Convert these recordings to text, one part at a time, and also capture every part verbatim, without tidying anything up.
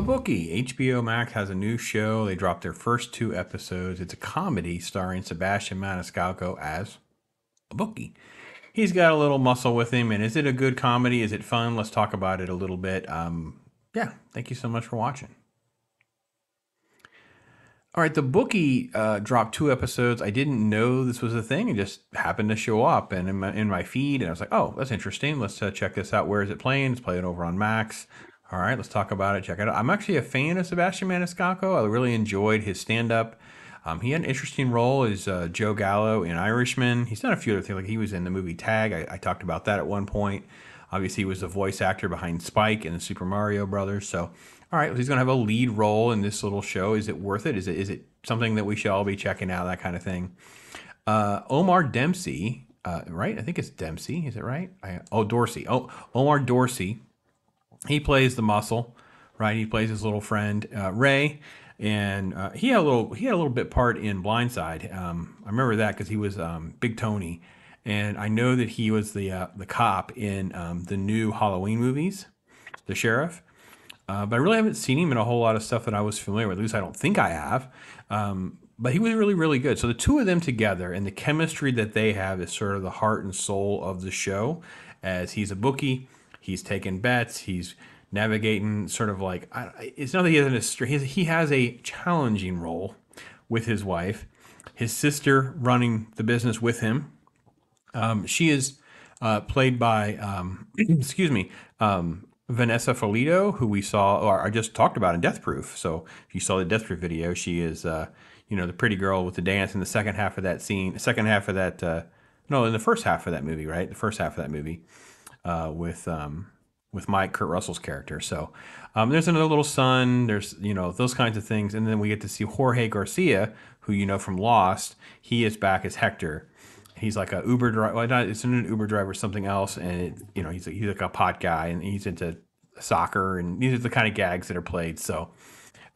The Bookie. H B O Max has a new show. They dropped their first two episodes. It's a comedy starring Sebastian Maniscalco as a bookie. He's got a little muscle with him. And is it a good comedy? Is it fun? Let's talk about it a little bit. Um, yeah, thank you so much for watching. All right, The Bookie uh, dropped two episodes. I didn't know this was a thing. It just happened to show up and in my, in my feed. And I was like, oh, that's interesting. Let's uh, check this out. Where is it playing? It's playing over on Max. All right, let's talk about it. Check it out. I'm actually a fan of Sebastian Maniscalco. I really enjoyed his stand-up. Um, he had an interesting role as uh, Joe Gallo in Irishman. He's done a few other things. Like he was in the movie Tag. I, I talked about that at one point. Obviously, he was the voice actor behind Spike and the Super Mario Brothers. So, all right, he's going to have a lead role in this little show. Is it worth it? Is it is it something that we should all be checking out, that kind of thing? Uh, Omar Dempsey, uh, right? I think it's Dempsey. Is it right? I, oh, Dorsey. Oh, Omar Dorsey. He plays the muscle, right? He plays his little friend, uh, Ray. And uh, he, had a little, he had a little bit part in Blindside. Um, I remember that because he was um, Big Tony. And I know that he was the, uh, the cop in um, the new Halloween movies, the sheriff. Uh, but I really haven't seen him in a whole lot of stuff that I was familiar with. At least I don't think I have. Um, but he was really, really good. So the two of them together and the chemistry that they have is sort of the heart and soul of the show. As he's a bookie, he's taking bets, he's navigating sort of like, I, it's not that he has, an, he has a challenging role with his wife, his sister running the business with him. Um, she is uh, played by, um, excuse me, um, Vanessa Ferlito, who we saw, or I just talked about in Death Proof. So if you saw the Death Proof video, she is, uh, you know, the pretty girl with the dance in the second half of that scene, second half of that, uh, no, in the first half of that movie, right? The first half of that movie uh, with um, with Mike, Kurt Russell's character. So um, there's another little son, there's, you know, those kinds of things. And then we get to see Jorge Garcia, who you know from Lost. He is back as Hector. He's like a Uber driver. Well, not, it's an Uber driver, or something else. And it, you know, he's a, he's like a pot guy, and he's into soccer. And these are the kind of gags that are played. So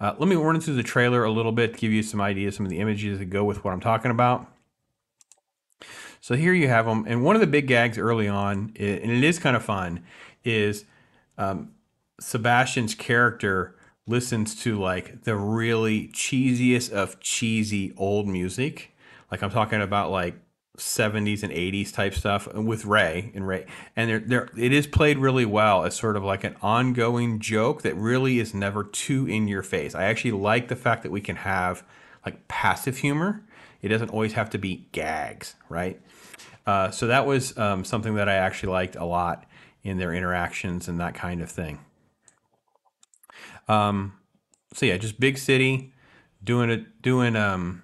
uh, let me run through the trailer a little bit to give you some ideas, some of the images that go with what I'm talking about. So here you have them. And one of the big gags early on, and it is kind of fun, is um, Sebastian's character listens to like the really cheesiest of cheesy old music. Like I'm talking about like seventies and eighties type stuff with Ray and Ray, and they're, they're, it is played really well as sort of like an ongoing joke that really is never too in your face. I actually like the fact that we can have like passive humor. It doesn't always have to be gags, right? Uh, so that was um, something that I actually liked a lot in their interactions and that kind of thing. Um, so yeah, just big city doing it, doing um.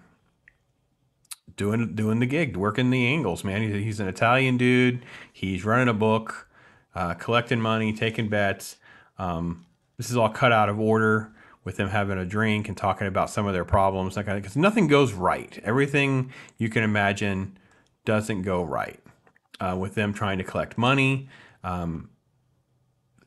Doing, doing the gig, working the angles, man. He's, he's an Italian dude. He's running a book, uh, collecting money, taking bets. Um, this is all cut out of order with them having a drink and talking about some of their problems. That kind of, because nothing goes right. Everything you can imagine doesn't go right uh, with them trying to collect money. Um,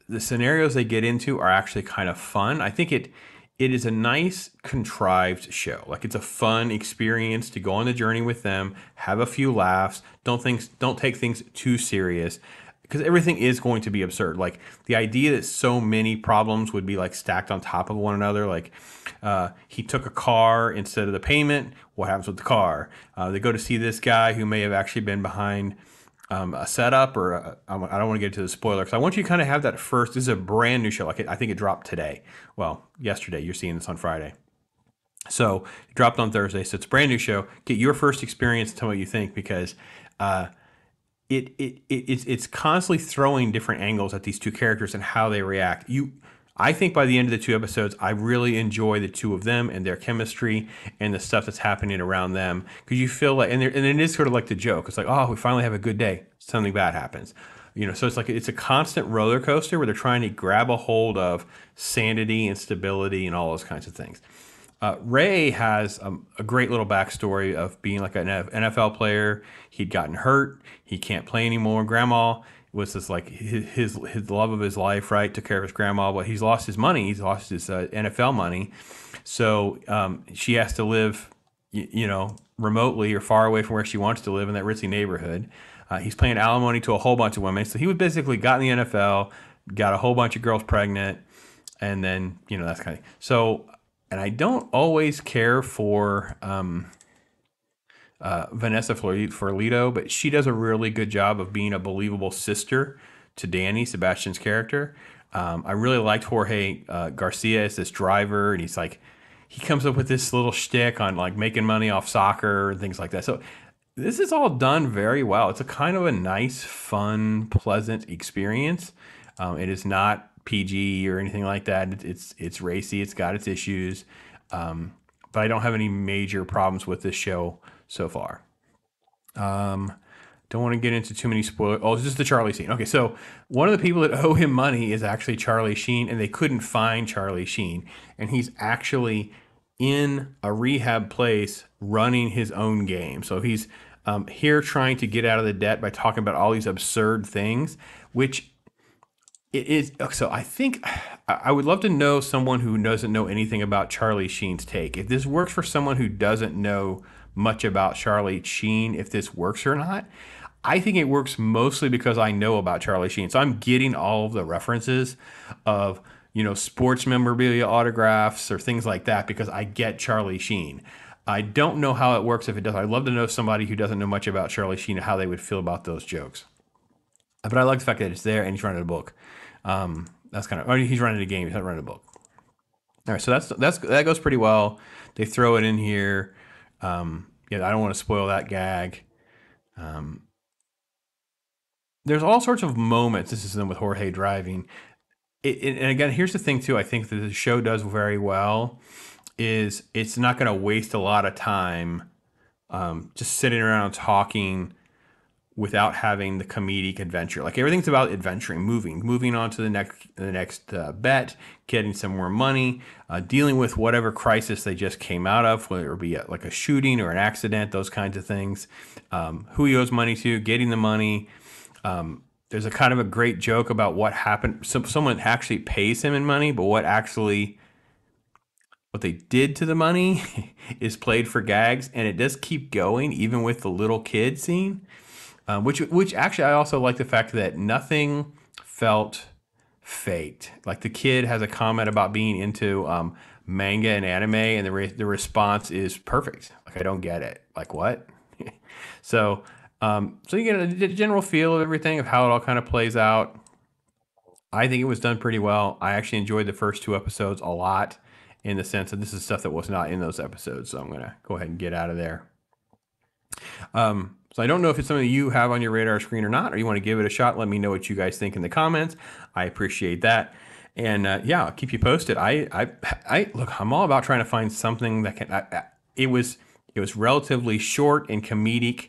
the scenarios they get into are actually kind of fun. I think it... It is a nice contrived show. Like it's a fun experience to go on the journey with them, have a few laughs. Don't think, don't take things too serious because everything is going to be absurd. Like the idea that so many problems would be like stacked on top of one another. Like uh, he took a car instead of the payment. What happens with the car? Uh, they go to see this guy who may have actually been behind Um, a setup, or a, I don't want to get to the spoiler because I want you to kind of have that first. This is a brand new show. Like it, I think it dropped today. Well, yesterday. You're seeing this on Friday. So it dropped on Thursday. So it's a brand new show. Get your first experience. Tell me what you think, because uh, it, it it it's it's constantly throwing different angles at these two characters and how they react. You, I think by the end of the two episodes, I really enjoy the two of them and their chemistry and the stuff that's happening around them. Because you feel like, and, and it is sort of like the joke. It's like, oh, we finally have a good day. Something bad happens. You know, so it's like, it's a constant roller coaster where they're trying to grab a hold of sanity and stability and all those kinds of things. Uh, Ray has um, a great little backstory of being like an N F L player. He'd gotten hurt. He can't play anymore. Grandma was this like his, his his love of his life, right? Took care of his grandma, but he's lost his money. He's lost his uh, N F L money, so um, she has to live, you, you know, remotely or far away from where she wants to live in that ritzy neighborhood. Uh, he's paying alimony to a whole bunch of women, so he was basically got in the N F L, got a whole bunch of girls pregnant, and then, you know, that's kind of thing. So, and I don't always care for um, uh, Vanessa Ferlito, but she does a really good job of being a believable sister to Danny, Sebastian's character. Um, I really liked Jorge uh, Garcia as this driver, and he's like, he comes up with this little shtick on like making money off soccer and things like that. So this is all done very well. It's a kind of a nice, fun, pleasant experience. Um, it is not P G or anything like that. It's it's, it's racy. It's got its issues, um, but I don't have any major problems with this show so far. Um, Don't want to get into too many spoilers. Oh, it's just the Charlie Sheen. Okay, so one of the people that owe him money is actually Charlie Sheen, and they couldn't find Charlie Sheen. And he's actually in a rehab place running his own game. So he's um, here trying to get out of the debt by talking about all these absurd things, which it is. So I think I would love to know someone who doesn't know anything about Charlie Sheen's take. If this works for someone who doesn't know much about Charlie Sheen, if this works or not. I think it works mostly because I know about Charlie Sheen. So I'm getting all of the references of, you know, sports memorabilia autographs or things like that because I get Charlie Sheen. I don't know how it works if it does. I'd love to know somebody who doesn't know much about Charlie Sheen and how they would feel about those jokes. But I like the fact that it's there and he's running a book. Um, that's kind of, or he's running a game. He's not running a book. All right. So that's, that's, that goes pretty well. They throw it in here. Um, yeah, I don't want to spoil that gag. Um, There's all sorts of moments. This is them with Jorge driving. It, it, and again, here's the thing, too. I think that the show does very well is it's not going to waste a lot of time um, just sitting around talking without having the comedic adventure. Like everything's about adventuring, moving, moving on to the next the next uh, bet, getting some more money, uh, dealing with whatever crisis they just came out of, whether it be a, like a shooting or an accident, those kinds of things. Um, who he owes money to, getting the money. Um, there's a kind of a great joke about what happened. Some, someone actually pays him in money, but what actually, what they did to the money is played for gags. And it does keep going, even with the little kid scene, um, which, which actually, I also like the fact that nothing felt faked. Like the kid has a comment about being into, um, manga and anime, and the re- the response is perfect. Like, I don't get it. Like what? So, Um, so you get a general feel of everything, of how it all kind of plays out. I think it was done pretty well. I actually enjoyed the first two episodes a lot in the sense that this is stuff that was not in those episodes. So I'm going to go ahead and get out of there. Um, so I don't know if it's something you have on your radar screen or not, or you want to give it a shot. Let me know what you guys think in the comments. I appreciate that. And uh, yeah, I'll keep you posted. I, I, I look, I'm all about trying to find something that can, I, I, it was, it was relatively short and comedic,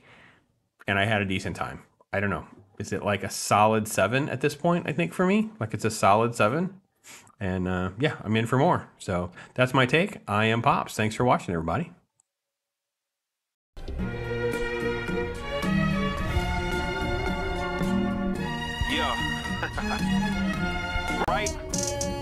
and I had a decent time. I don't know. Is it like a solid seven at this point? I think for me, like it's a solid seven. And uh, yeah, I'm in for more. So that's my take. I am Pops. Thanks for watching, everybody. Yeah. Right?